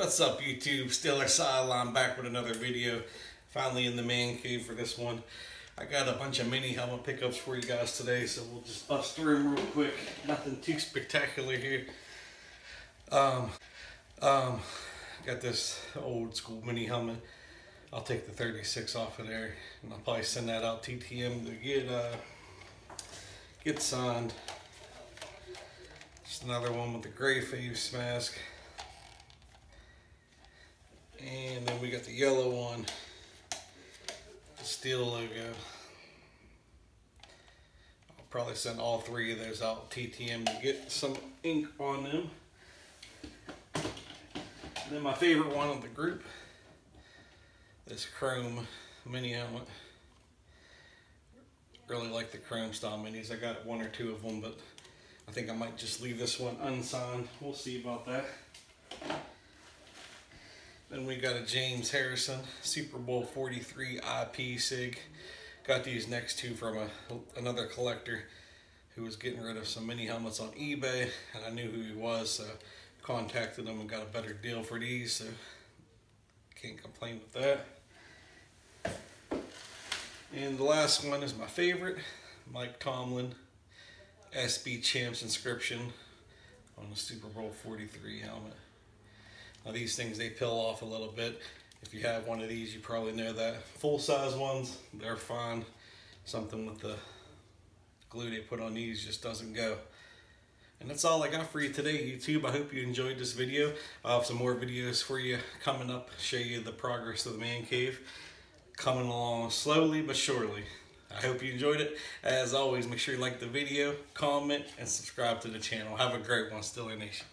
What's up, YouTube? Steelers Sideline back with another video. Finally in the man cave for this one. I got a bunch of mini helmet pickups for you guys today, so we'll just bust through them real quick. Nothing too spectacular here. Got this old school mini helmet. I'll take the 36 off of there, and I'll probably send that out TTM to get signed. Just another one with the gray face mask. And then we got the yellow one, the Steel logo. I'll probably send all three of those out TTM to get some ink on them. And then my favorite one of the group, this chrome mini helmet. Really like the chrome style minis. I got one or two of them, but I think I might just leave this one unsigned. We'll see about that. Then we got a James Harrison Super Bowl 43 IP SIG. Got these next two from another collector who was getting rid of some mini helmets on eBay, and I knew who he was, so contacted him and got a better deal for these, so can't complain with that. And the last one is my favorite, Mike Tomlin SB Champs inscription on the Super Bowl 43 helmet. Now these things, they peel off a little bit. If you have one of these, you probably know that. Full-size ones, they're fine. Something with the glue they put on these just doesn't go. And that's all I got for you today, YouTube. I hope you enjoyed this video. I'll have some more videos for you coming up, show you the progress of the man cave. Coming along slowly but surely. I hope you enjoyed it. As always, make sure you like the video, comment, and subscribe to the channel. Have a great one, Steeler Nation.